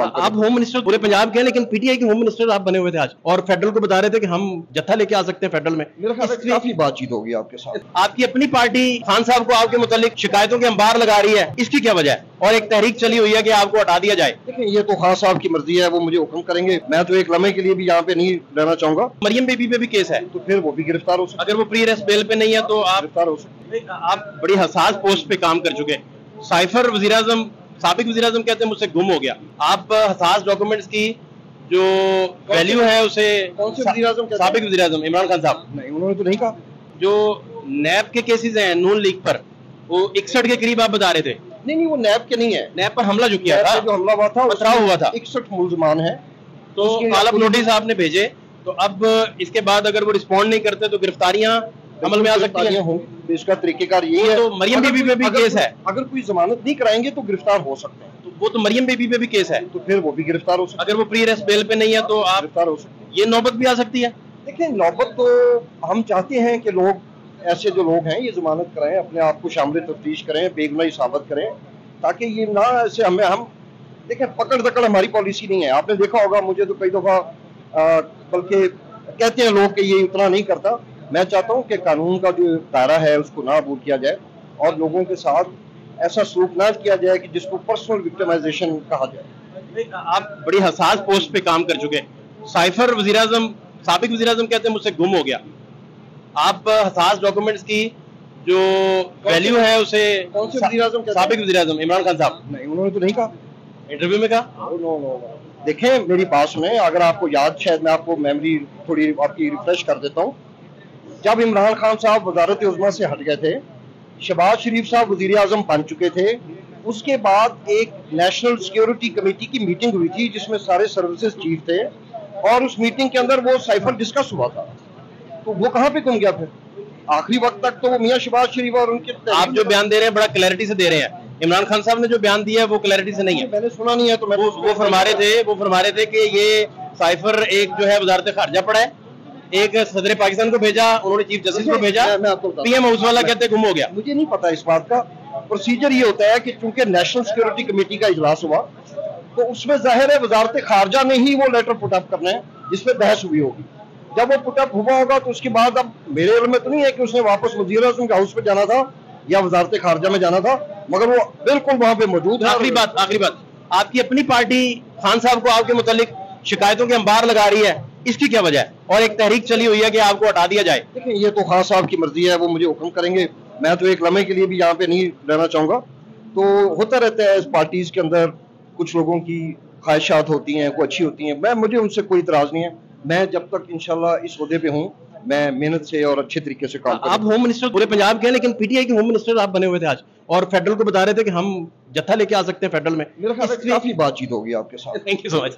आप home minister पूरे पंजाब के हैं, लेकिन पीटीआई के होम मिनिस्टर आप बने हुए थे आज, और फेडरल को बता रहे थे कि हम जत्था लेके आ सकते हैं फेडरल में। काफी बातचीत होगी आपके साथ। आपकी अपनी पार्टी खान साहब को आपके मुतालिक शिकायतों के अंबार लगा रही है, इसकी क्या वजह है? और एक तहरीक चली हुई है कि आपको हटा दिया जाए। देखिए, ये तो खान साहब की मर्जी है, वो मुझे हुक्म करेंगे। मैं तो एक लम्हे के लिए भी यहाँ पे नहीं रहना चाहूंगा। मरियम बेबी पे भी केस है, तो फिर वो भी गिरफ्तार हो सकते, अगर वो प्री अरेस्ट बेल पे नहीं है तो आप गिरफ्तार हो सकते। आप बड़ी हसास पोस्ट पे काम कर चुके हैं। साइफर वज़ीर-ए-आज़म, साबिक वज़ीर-ए-आज़म कहते हैं मुझसे गुम हो गया। आप हसास डॉक्यूमेंट्स की जो वैल्यू है उसे साबिक वज़ीर-ए-आज़म इमरान खान साहब नहीं, उन्होंने तो नहीं कहा। जो नैब के केसेस हैं नून लीग पर, वो 61 के करीब आप बता रहे थे। नहीं, वो नैब के नहीं है, नैब पर हमला जो किया था, जो हमला हुआ था, पथराव हुआ था, 61 मुलजमान है। तो कालब नोटिस आपने भेजे, तो अब इसके बाद अगर वो रिस्पॉन्ड नहीं करते तो गिरफ्तारियां अमल में आ सकती है। इसका तरीकेकार यही है। तो मरियम बेबी पे भी केस है, अगर कोई जमानत नहीं कराएंगे तो गिरफ्तार हो सकते हैं। तो वो तो मरियम बेबी पे भी केस है, तो फिर वो भी गिरफ्तार हो सकते हैं। अगर वो प्री अरेस्ट बेल पे नहीं है तो आप गिरफ्तार हो सकते हैं। ये नौबत भी आ सकती है। देखिए, नौबत तो हम चाहते हैं कि लोग, ऐसे जो लोग हैं, ये जमानत कराएं, अपने आप को शामिल तफ्तीश करें, बेगुनाही साबित करें, ताकि ये ना ऐसे हमें, हम देखें, पकड़ दकड़ हमारी पॉलिसी नहीं है। आपने देखा होगा, मुझे तो कई दफा बल्कि कहते हैं लोग कि ये इतना नहीं करता। मैं चाहता हूं कि कानून का जो दायरा है उसको ना अबूर किया जाए और लोगों के साथ ऐसा सलूक ना किया जाए कि जिसको पर्सनल विक्टिमाइजेशन कहा जाए। आप बड़ी हसास पोस्ट पे काम कर चुके हैं। साइफर वज़ीर-ए-आज़म, साबिक वज़ीर-ए-आज़म कहते हैं मुझसे गुम हो गया। आप हसास डॉक्यूमेंट्स की जो वैल्यू है उसे साबिक वज़ीर-ए-आज़म इमरान खान साहब नहीं, उन्होंने तो नहीं कहा, इंटरव्यू में कहा। देखें, मेरी बात में, अगर आपको याद, शायद मैं आपको मेमोरी थोड़ी आपकी रिफ्रेश कर देता हूँ। जब इमरान खान साहब वज़ारत-ए-उज़्मा से हट गए थे, शहबाज शरीफ साहब वज़ीर-ए-आज़म बन चुके थे, उसके बाद एक नेशनल सिक्योरिटी कमेटी की मीटिंग हुई थी जिसमें सारे सर्विसेज चीफ थे, और उस मीटिंग के अंदर वो साइफर डिस्कस हुआ था। तो वो कहाँ पे गुम गया फिर? आखिरी वक्त तक तो वो मियाँ शहबाज शरीफ और उनके, आप जो बयान दे रहे हैं बड़ा क्लैरिटी से दे रहे हैं। इमरान खान साहब ने जो बयान दिया है वो क्लैरिटी से नहीं है। मैंने सुना नहीं है, तो वो फरमा रहे थे कि ये साइफर एक जो है वज़ारत-ए-ख़ारिजा पड़ा है, एक सदर पाकिस्तान को भेजा, उन्होंने चीफ जस्टिस को भेजा, पीएम हाउस वाला कहते गुम हो गया। मुझे नहीं पता इस बात का। प्रोसीजर ये होता है कि चूंकि नेशनल सिक्योरिटी कमेटी का इजलास हुआ, तो उसमें जाहिर है वजारत खारजा ने ही वो लेटर पुटअप करना है जिसपे बहस हुई होगी। जब वो पुटअप हुआ होगा तो उसके बाद, अब मेरे इल्म में तो नहीं है कि उसने वापस वज़ीर-ए-आज़म के हाउस पे जाना था या वजारत खारजा में जाना था, मगर वो बिल्कुल वहाँ पे मौजूद है। आखिरी बात, आपकी अपनी पार्टी खान साहब को आपके मुतालिक शिकायतों के अंबार लगा रही है, इसकी क्या वजह है? और एक तहरीक चली हुई है कि आपको हटा दिया जाए। देखिए, ये तो खान साहब की मर्जी है, वो मुझे हुक्म करेंगे। मैं तो एक लम्हे के लिए भी यहाँ पे नहीं रहना चाहूंगा। तो होता रहता है, इस पार्टीज के अंदर कुछ लोगों की ख्वाहिशात होती हैं, कोई अच्छी होती हैं। मुझे उनसे कोई इतराज नहीं है। मैं जब तक इंशाल्लाह इस ओहदे पे हूँ, मैं मेहनत से और अच्छे तरीके से काम करूंगा। आप होम मिनिस्टर पूरे पंजाब के हैं, लेकिन पीटीआई के होम मिनिस्टर आप बने हुए थे आज, और फेडरल को बता रहे थे कि हम जत्था लेके आ सकते हैं फेडरल में। काफी बातचीत होगी आपके साथ। Thank you so much.